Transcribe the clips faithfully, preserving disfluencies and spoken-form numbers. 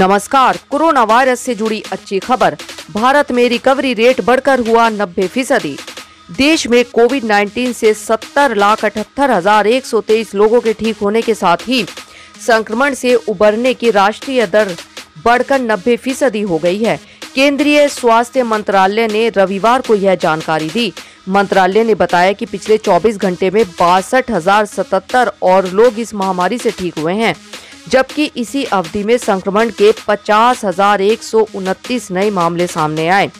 नमस्कार। Corona virus से जुड़ी अच्छी खबर। भारत में रिकवरी रेट बढ़कर हुआ नब्बे फीसदी। देश में कोविड उन्नीस से सत्तर लाख अठहत्तर हजार एक सौ तेईस लोगों के ठीक होने के साथ ही संक्रमण से उबरने की राष्ट्रीय दर बढ़कर नब्बे फीसदी हो गई है। केंद्रीय स्वास्थ्य मंत्रालय ने रविवार को यह जानकारी दी। मंत्रालय ने बताया कि पिछले चौबीस घंटे में बासठ हजार सतहत्तर और लोग इस महामारी से ठीक हुए हैं, जबकि इसी अवधि में संक्रमण के पचास हजार एक सौ उनतीस नए मामले सामने आए।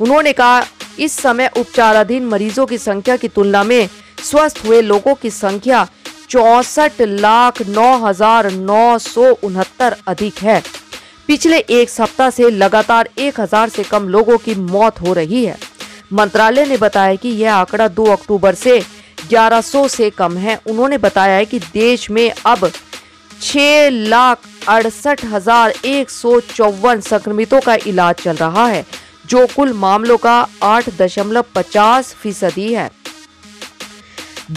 उन्होंने कहा इस समय उपचाराधीन मरीजों की संख्या की तुलना में स्वस्थ हुए लोगों की संख्या चौसठ लाख नौ हजार नौ सौ उनहत्तर अधिक है। पिछले एक सप्ताह से लगातार एक हजार से कम लोगों की मौत हो रही है। मंत्रालय ने बताया कि यह आंकड़ा दो अक्टूबर से ग्यारह सौ से कम है। उन्होंने बताया है कि देश में अब छह लाख अड़सठ हजार एक सौ चौवन संक्रमितों का इलाज चल रहा है, जो कुल मामलों का आठ दशमलव पचास फीसदी है।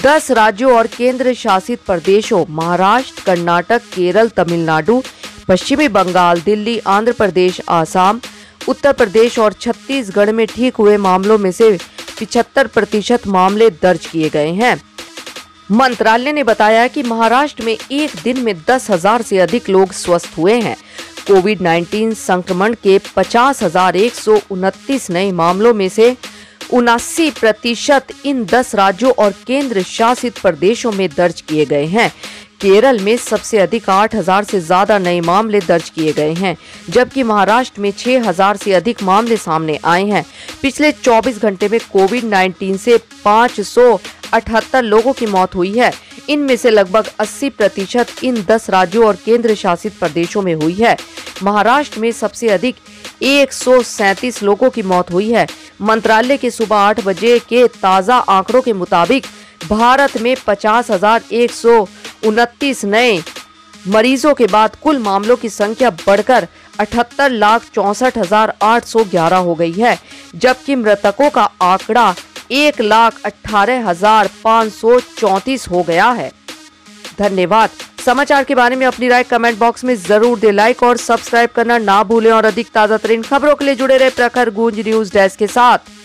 दस राज्यों और केंद्र शासित प्रदेशों महाराष्ट्र, कर्नाटक, केरल, तमिलनाडु, पश्चिमी बंगाल, दिल्ली, आंध्र प्रदेश, आसाम, उत्तर प्रदेश और छत्तीसगढ़ में ठीक हुए मामलों में से पचहत्तर प्रतिशत मामले दर्ज किए गए हैं। मंत्रालय ने बताया कि महाराष्ट्र में एक दिन में दस हजार से अधिक लोग स्वस्थ हुए हैं। कोविड उन्नीस संक्रमण के पचास हजार एक सौ उनतीस नए मामलों में से उनासी प्रतिशत इन दस राज्यों और केंद्र शासित प्रदेशों में दर्ज किए गए हैं। केरल में सबसे अधिक आठ हजार से ज्यादा नए मामले दर्ज किए गए हैं, जबकि महाराष्ट्र में छह हजार से अधिक मामले सामने आए हैं। पिछले चौबीस घंटे में कोविड उन्नीस से पाँच सौ अठहत्तर लोगों की मौत हुई है। इनमें से लगभग अस्सी प्रतिशत इन दस राज्यों और केंद्र शासित प्रदेशों में हुई है। महाराष्ट्र में सबसे अधिक एक सौ सैंतीस लोगों की मौत हुई है। मंत्रालय के सुबह आठ बजे के ताज़ा आंकड़ों के मुताबिक भारत में पचास हजार एक सौ उनतीस नए मरीजों के बाद कुल मामलों की संख्या बढ़कर अठहत्तर लाख चौसठ हजार आठ सौ ग्यारह हो गई है, जबकि मृतकों का आंकड़ा एक लाख अठारह हजार पाँच सौ चौंतीस हो गया है। धन्यवाद। समाचार के बारे में अपनी राय कमेंट बॉक्स में जरूर दे। लाइक और सब्सक्राइब करना ना भूलें और अधिक ताज़ा तरीन खबरों के लिए जुड़े रहे प्रखर गूंज न्यूज डेस्क के साथ।